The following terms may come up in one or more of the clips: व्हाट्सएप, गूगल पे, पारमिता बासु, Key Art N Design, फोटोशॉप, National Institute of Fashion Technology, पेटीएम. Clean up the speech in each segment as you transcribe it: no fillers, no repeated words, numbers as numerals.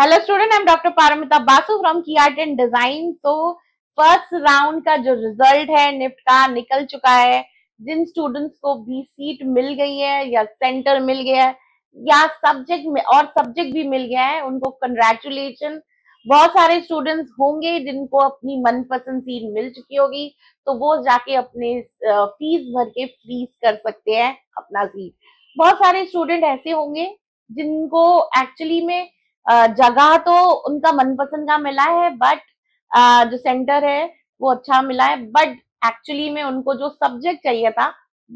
Hello student, I am doctor पारमिता बासु from की art and design. So first round का जो result है NIFT का निकल चुका है। जिन स्टूडेंट्स को भी सीट मिल गई है या सेंटर मिल गया है या सब्जेक्ट में और सब्जेक्ट भी मिल गया है उनको कंग्रेचुलेशन। बहुत सारे स्टूडेंट्स होंगे जिनको अपनी मनपसंद सीट मिल चुकी होगी, तो वो जाके अपने फीस भर के फ्रीज कर सकते हैं अपना सीट। बहुत सारे स्टूडेंट ऐसे होंगे जिनको एक्चुअली में जगह तो उनका मनपसंद का मिला है, बट जो सेंटर है वो अच्छा मिला है, बट एक्चुअली में उनको जो सब्जेक्ट चाहिए था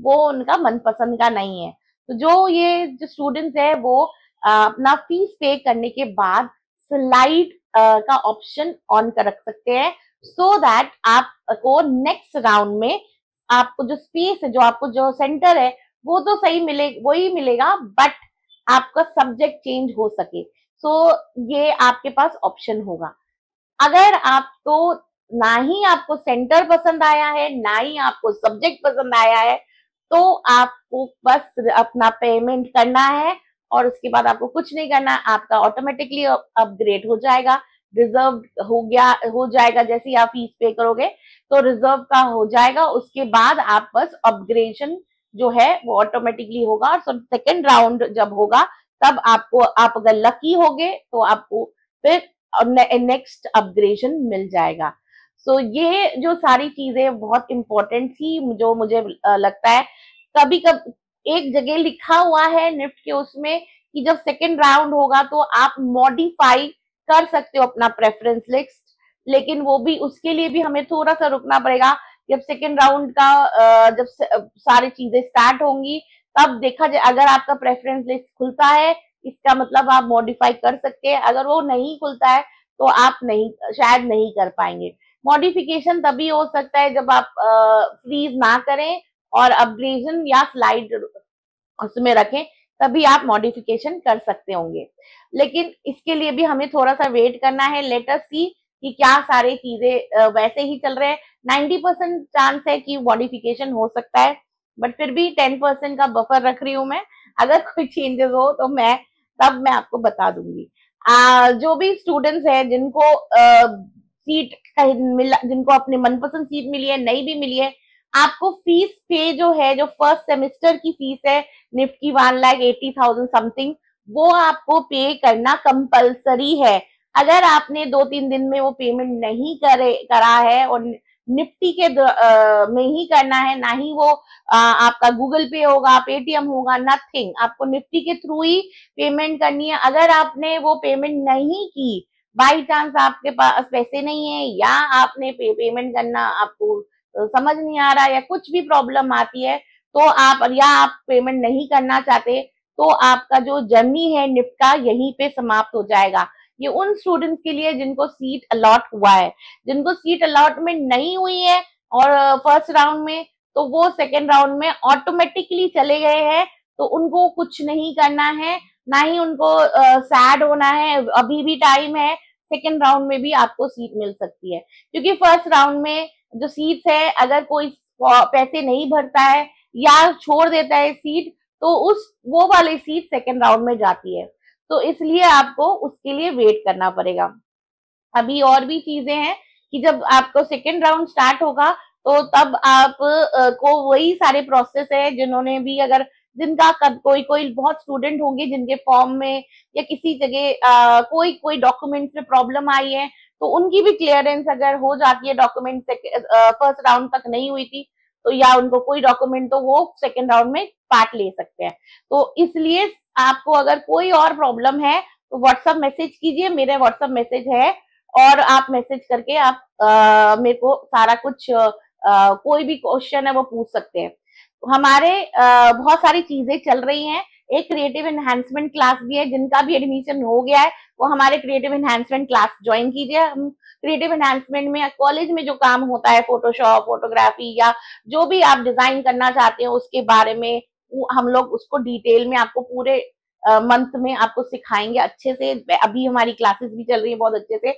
वो उनका मनपसंद का नहीं है। तो जो ये जो स्टूडेंट्स है वो अपना फीस पे करने के बाद स्लाइड का ऑप्शन ऑन कर रख सकते हैं, सो दैट आपको नेक्स्ट राउंड में आपको जो स्पेस है, जो आपको जो सेंटर है वो तो सही मिले, वही मिलेगा, बट आपका सब्जेक्ट चेंज हो सके। सो ये आपके पास ऑप्शन होगा। अगर आपको ना ही आपको सेंटर पसंद आया है ना ही आपको सब्जेक्ट पसंद आया है, तो आपको बस अपना पेमेंट करना है और उसके बाद आपको कुछ नहीं करना। आपका ऑटोमेटिकली अपग्रेड हो जाएगा, रिजर्व हो जाएगा। जैसे ही आप फीस पे करोगे तो रिजर्व का हो जाएगा, उसके बाद आप बस अपग्रेडेशन जो है वो ऑटोमेटिकली होगा। और सेकेंड राउंड जब होगा तब आपको, आप अगर लकी होगे तो आपको फिर नेक्स्ट अपग्रेडेशन मिल जाएगा। सो ये जो सारी चीजें बहुत इम्पोर्टेंट थी, जो मुझे लगता है कभी कभी एक जगह लिखा हुआ है निफ्ट के उसमें कि जब सेकंड राउंड होगा तो आप मॉडिफाई कर सकते हो अपना प्रेफरेंस लिस्ट, लेकिन वो भी उसके लिए भी हमें थोड़ा सा रुकना पड़ेगा। जब सेकेंड राउंड का जब सारी चीजें स्टार्ट होंगी तब देखा जाए। अगर आपका प्रेफरेंस लिस्ट खुलता है इसका मतलब आप मॉडिफाई कर सकते हैं, अगर वो नहीं खुलता है तो आप शायद नहीं कर पाएंगे। मॉडिफिकेशन तभी हो सकता है जब आप फ्रीज ना करें और अपग्रेडेशन या स्लाइड उसमें रखें, तभी आप मॉडिफिकेशन कर सकते होंगे। लेकिन इसके लिए भी हमें थोड़ा सा वेट करना है। लेट अस सी कि क्या सारी चीजें वैसे ही चल रहे हैं। 90% चांस है कि मॉडिफिकेशन हो सकता है, बट फिर भी 10% का बफर रख रही हूं मैं। अगर कोई चेंजेस हो तो मैं आपको बता दूंगी। जो भी स्टूडेंट्स हैं जिनको जिनको अपने मनपसंद सीट मिली है, नहीं भी मिली है, आपको फीस पे जो है, जो फर्स्ट सेमेस्टर की फीस है निफ्ट की 1,80,000 समथिंग, वो आपको पे करना कंपल्सरी है। अगर आपने 2-3 दिन में वो पेमेंट नहीं करा है और निफ्टी के में ही करना है, ना ही वो आपका गूगल पे होगा, पेटीएम होगा, नथिंग, आपको निफ्टी के थ्रू ही पेमेंट करनी है। अगर आपने वो पेमेंट नहीं की, बाय चांस आपके पास पैसे नहीं है या आपने पेमेंट करना आपको समझ नहीं आ रहा या कुछ भी प्रॉब्लम आती है, तो आप पेमेंट नहीं करना चाहते, तो आपका जो जर्नी है निफ्ट का यहीं पे समाप्त हो जाएगा। ये उन स्टूडेंट्स के लिए जिनको सीट अलॉट हुआ है। जिनको सीट अलॉटमेंट नहीं हुई है और फर्स्ट राउंड में, तो वो सेकेंड राउंड में ऑटोमेटिकली चले गए हैं, तो उनको कुछ नहीं करना है, ना ही उनको सैड होना है। अभी भी टाइम है, सेकेंड राउंड में भी आपको सीट मिल सकती है, क्योंकि फर्स्ट राउंड में जो सीट है, अगर कोई पैसे नहीं भरता है या छोड़ देता है सीट, तो वो वाली सीट सेकेंड राउंड में जाती है। तो इसलिए आपको उसके लिए वेट करना पड़ेगा। अभी और भी चीजें हैं कि जब आपको सेकेंड राउंड स्टार्ट होगा तो तब आपको वही सारे प्रोसेस है, जिन्होंने भी जिनका कोई बहुत स्टूडेंट होंगे जिनके फॉर्म में या किसी जगह कोई डॉक्यूमेंट्स में प्रॉब्लम आई है, तो उनकी भी क्लियरेंस अगर हो जाती है, डॉक्यूमेंट फर्स्ट राउंड तक नहीं हुई थी तो, या उनको कोई डॉक्यूमेंट, तो वो सेकेंड राउंड में पार्ट ले सकते हैं। तो इसलिए आपको अगर कोई और प्रॉब्लम है तो व्हाट्सएप मैसेज कीजिए, मेरे व्हाट्सएप मैसेज है, और आप मैसेज करके आप मेरे को सारा कुछ कोई भी क्वेश्चन है वो पूछ सकते हैं। हमारे बहुत सारी चीजें चल रही हैं। एक क्रिएटिव एनहांसमेंट क्लास भी है, जिनका भी एडमिशन हो गया है वो हमारे क्रिएटिव एनहांसमेंट क्लास ज्वाइन कीजिए। हम क्रिएटिव एनहांसमेंट में कॉलेज में जो काम होता है, फोटोशॉप, फोटोग्राफी या जो भी आप डिजाइन करना चाहते हो उसके बारे में हम लोग उसको डिटेल में आपको पूरे मंथ में आपको सिखाएंगे अच्छे से। अभी हमारी क्लासेस भी चल रही है बहुत अच्छे से,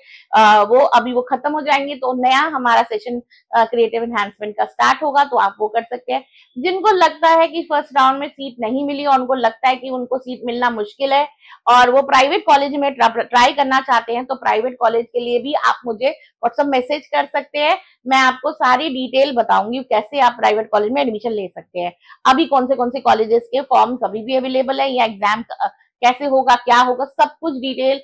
वो अभी वो खत्म हो जाएंगे तो नया हमारा सेशन क्रिएटिव एनहांसमेंट का स्टार्ट होगा, तो आप वो कर सकते हैं। जिनको लगता है कि फर्स्ट राउंड में सीट नहीं मिली और उनको लगता है कि उनको सीट मिलना मुश्किल है और वो प्राइवेट कॉलेज में ट्राई करना चाहते हैं, तो प्राइवेट कॉलेज के लिए भी आप मुझे व्हाट्सएप मैसेज कर सकते हैं। मैं आपको सारी डिटेल बताऊंगी कैसे आप प्राइवेट कॉलेज में एडमिशन ले सकते हैं, अभी कौन से कॉलेजेस के फॉर्म्स अभी भी अवेलेबल है, या एग्जाम कैसे होगा, क्या होगा, सब कुछ डिटेल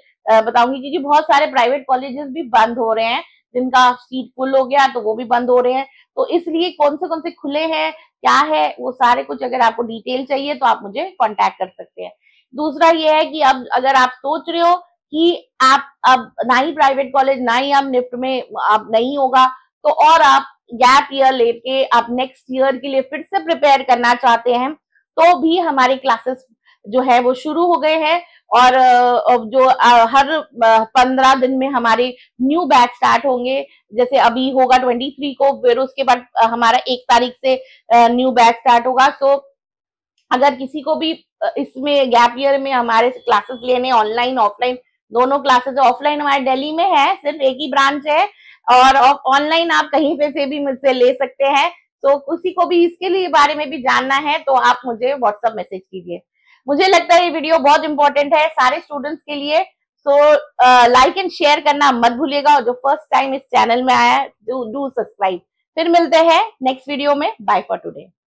बताऊंगी। क्योंकि बहुत सारे प्राइवेट कॉलेजेस भी बंद हो रहे हैं, जिनका सीट फुल हो गया तो वो भी बंद हो रहे हैं, तो इसलिए कौन से खुले हैं, क्या है, वो सारे कुछ अगर आपको डिटेल चाहिए तो आप मुझे कॉन्टैक्ट कर सकते हैं। दूसरा ये है कि अब अगर आप सोच रहे हो कि आप अब ना ही प्राइवेट कॉलेज ना ही आप निफ्ट में अब नहीं होगा, तो और आप गैप ईयर लेके आप नेक्स्ट ईयर के लिए फिर से प्रिपेयर करना चाहते हैं, तो भी हमारी क्लासेस जो है वो शुरू हो गए हैं। और जो हर 15 दिन में हमारे न्यू बैच स्टार्ट होंगे, जैसे अभी होगा 23 को, फिर उसके बाद हमारा 1 तारीख से न्यू बैच स्टार्ट होगा। सो अगर किसी को भी इसमें गैप ईयर में हमारे क्लासेस लेने, ऑनलाइन ऑफलाइन दोनों क्लासेस, ऑफलाइन हमारे दिल्ली में है, सिर्फ एक ही ब्रांच है, और ऑनलाइन आप कहीं पे से भी मुझसे ले सकते हैं। तो किसी को भी इसके लिए बारे में भी जानना है तो आप मुझे व्हाट्सएप मैसेज कीजिए। मुझे लगता है ये वीडियो बहुत इंपॉर्टेंट है सारे स्टूडेंट्स के लिए, सो लाइक एंड शेयर करना मत भूलिएगा, और जो फर्स्ट टाइम इस चैनल में आया है डू सब्सक्राइब। फिर मिलते हैं नेक्स्ट वीडियो में, बाय फॉर टुडे।